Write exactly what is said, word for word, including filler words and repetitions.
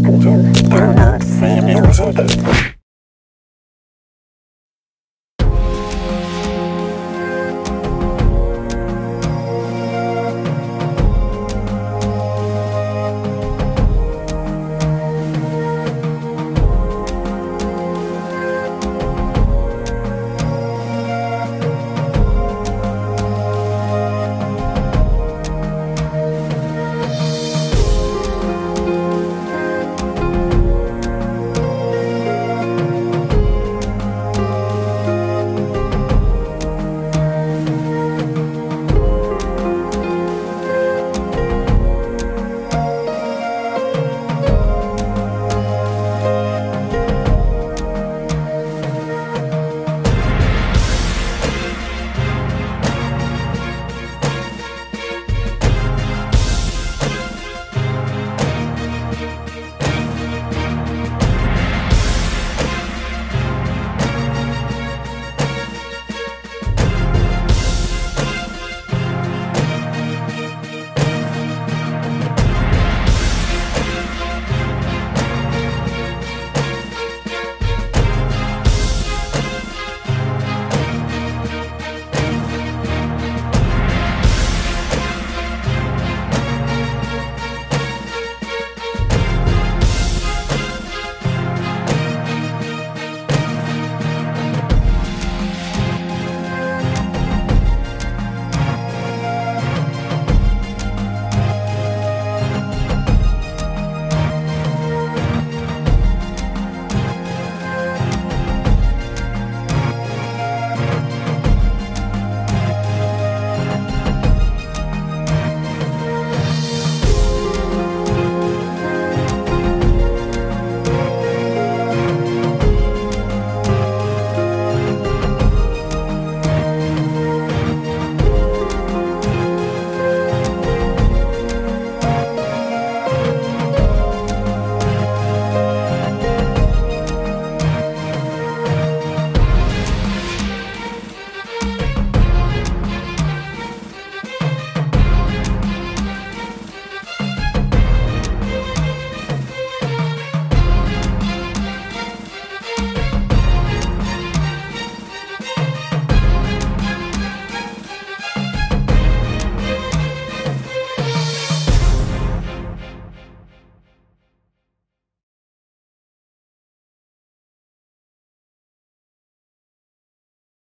welcome to Download Free Music.